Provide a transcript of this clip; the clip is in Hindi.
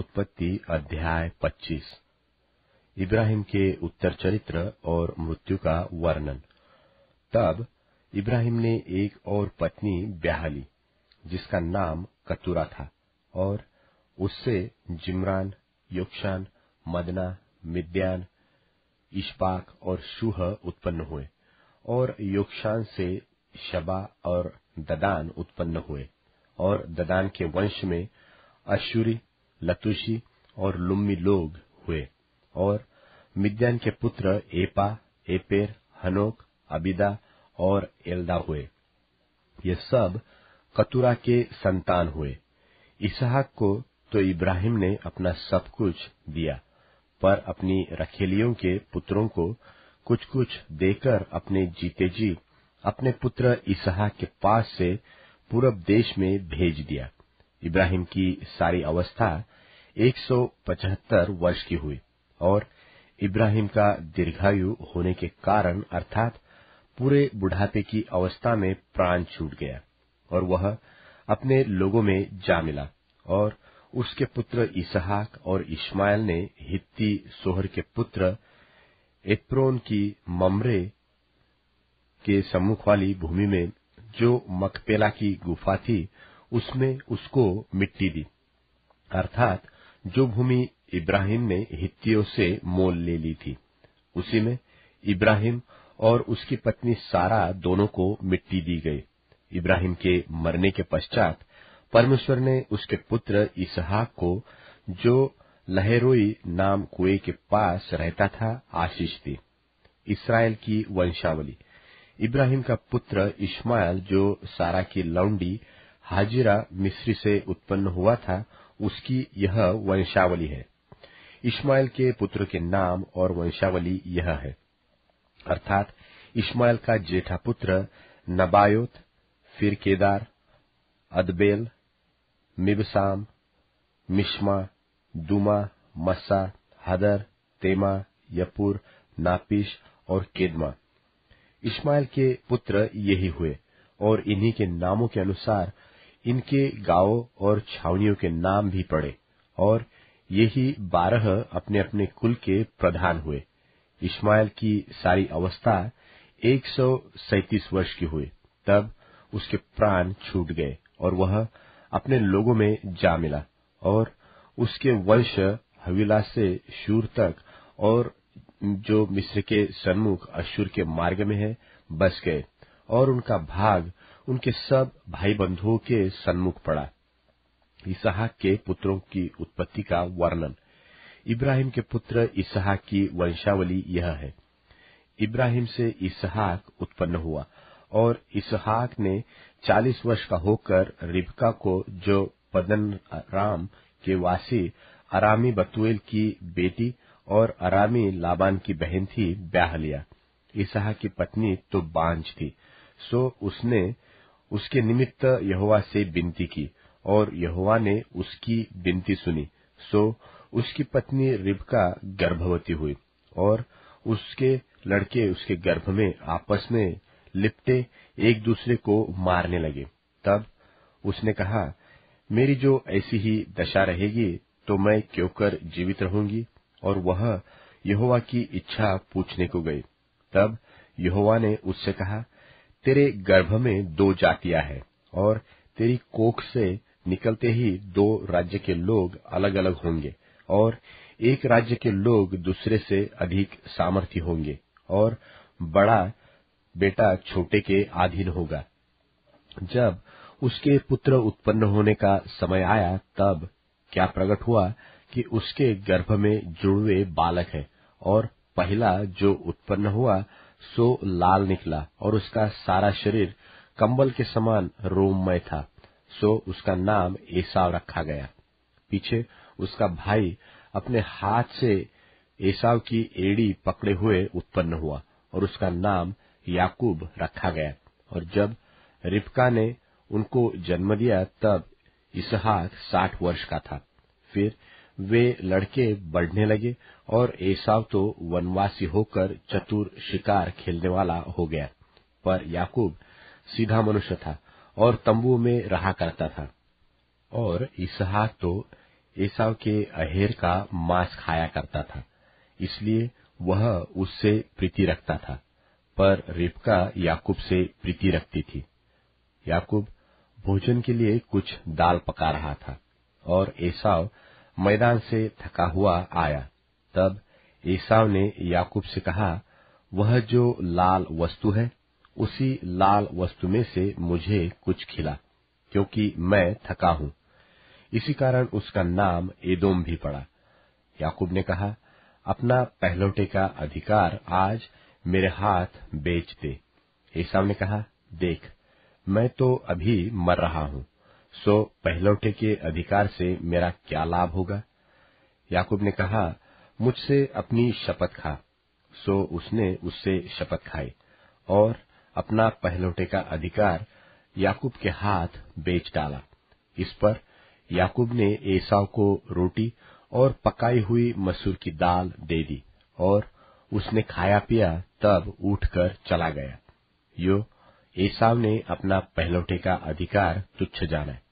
उत्पत्ति अध्याय 25। इब्राहिम के उत्तर चरित्र और मृत्यु का वर्णन। तब इब्राहिम ने एक और पत्नी ब्याह ली, जिसका नाम कतूरा था, और उससे जिमरान, योगशान, मदना, मिद्यान, इश्पाक और शूह उत्पन्न हुए, और योगशान से शबा और ददान उत्पन्न हुए। और ददान के वंश में अशुरी, लतुशी और लुम्मी लोग हुए। और मिद्यान के पुत्र एपा, एपेर, हनोक, अबिदा और एलदा हुए। ये सब कतूरा के संतान हुए। इसहाक को तो इब्राहिम ने अपना सब कुछ दिया, पर अपनी रखेलियों के पुत्रों को कुछ कुछ देकर अपने जीते जी अपने पुत्र इसहाक के पास से पूरब देश में भेज दिया। इब्राहिम की सारी अवस्था 175 वर्ष की हुई, और इब्राहिम का दीर्घायु होने के कारण अर्थात पूरे बुढ़ापे की अवस्था में प्राण छूट गया, और वह अपने लोगों में जा मिला। और उसके पुत्र इसहाक और इश्मायल ने हित्ती सोहर के पुत्र एप्रोन की ममरे के सम्मुख वाली भूमि में, जो मकपेला की गुफा थी, उसमें उसको मिट्टी दी, अर्थात जो भूमि इब्राहिम ने हित्तियों से मोल ले ली थी, उसी में इब्राहिम और उसकी पत्नी सारा दोनों को मिट्टी दी गई। इब्राहिम के मरने के पश्चात परमेश्वर ने उसके पुत्र इसहाक को, जो लहेरोई नाम कुएं के पास रहता था, आशीष दी। इसराइल की वंशावली। इब्राहिम का पुत्र इश्मायल, जो सारा की लौंडी हाजिरा मिस्री से उत्पन्न हुआ था, उसकी यह वंशावली है। इश्मायल के पुत्र के नाम और वंशावली यह है, अर्थात इश्मायल का जेठा पुत्र नबायोत, फिर केदार, अदबेल, मिबसाम, मिश्मा, दुमा, मस्सा, हदर, तेमा, यपुर, नापिश और केदमा। इश्मायल के पुत्र यही हुए, और इन्हीं के नामों के अनुसार इनके गांवों और छावनियों के नाम भी पड़े। और यही 12 अपने अपने कुल के प्रधान हुए। इश्मायल की सारी अवस्था 137 वर्ष की हुई, तब उसके प्राण छूट गए, और वह अपने लोगों में जा मिला। और उसके वंश हविला से शूर तक, और जो मिस्र के सन्मुख अशुर के मार्ग में है, बस गए, और उनका भाग उनके सब भाई बंधुओं के सन्मुख पड़ा। इसहाक के पुत्रों की उत्पत्ति का वर्णन। इब्राहिम के पुत्र इसहाक की वंशावली यह है। इब्राहिम से इसहाक उत्पन्न हुआ, और इसहाक ने 40 वर्ष का होकर रिबका को, जो पदन राम के वासी अरामी बतूएल की बेटी और अरामी लाबान की बहन थी, ब्याह लिया। इसहाक की पत्नी तो बांझ थी, सो उसने उसके निमित्त यहोवा से विनती की, और यहोवा ने उसकी विनती सुनी, सो उसकी पत्नी रिबका गर्भवती हुई, और उसके लड़के उसके गर्भ में आपस में लिपटे एक दूसरे को मारने लगे। तब उसने कहा, मेरी जो ऐसी ही दशा रहेगी तो मैं क्यों कर जीवित रहूंगी? और वह यहोवा की इच्छा पूछने को गई। तब यहोवा ने उससे कहा, तेरे गर्भ में 2 जातियां हैं, और तेरी कोख से निकलते ही 2 राज्य के लोग अलग अलग होंगे, और एक राज्य के लोग दूसरे से अधिक सामर्थी होंगे, और बड़ा बेटा छोटे के अधीन होगा। जब उसके पुत्र उत्पन्न होने का समय आया, तब क्या प्रकट हुआ कि उसके गर्भ में जुड़वे बालक है, और पहला जो उत्पन्न हुआ सो लाल निकला, और उसका सारा शरीर कंबल के समान रोममय था, सो उसका नाम एसाव रखा गया। पीछे उसका भाई अपने हाथ से एसाव की एड़ी पकड़े हुए उत्पन्न हुआ, और उसका नाम याकूब रखा गया। और जब रिबका ने उनको जन्म दिया, तब इसहाक 60 वर्ष का था। फिर वे लड़के बढ़ने लगे, और एसाव तो वनवासी होकर चतुर शिकार खेलने वाला हो गया, पर याकूब सीधा मनुष्य था और तंबू में रहा करता था। और इसहाक तो एसाव के अहेर का मांस खाया करता था, इसलिए वह उससे प्रीति रखता था, पर रिबका याकूब से प्रीति रखती थी। याकूब भोजन के लिए कुछ दाल पका रहा था और एसाव मैदान से थका हुआ आया। तब एसाव ने याकूब से कहा, वह जो लाल वस्तु है उसी लाल वस्तु में से मुझे कुछ खिला, क्योंकि मैं थका हूँ। इसी कारण उसका नाम एदोम भी पड़ा। याकूब ने कहा, अपना पहलौठे का अधिकार आज मेरे हाथ बेच दे। एसाव ने कहा, देख, मैं तो अभी मर रहा हूँ, सो पहलौठे के अधिकार से मेरा क्या लाभ होगा। याकूब ने कहा, मुझसे अपनी शपथ खा। सो उसने उससे शपथ खाई और अपना पहलौठे का अधिकार याकूब के हाथ बेच डाला। इस पर याकूब ने एसाव को रोटी और पकाई हुई मसूर की दाल दे दी और उसने खाया पिया, तब उठकर चला गया। यो एसाव ने अपना पहलौठे का अधिकार तुच्छ जाना।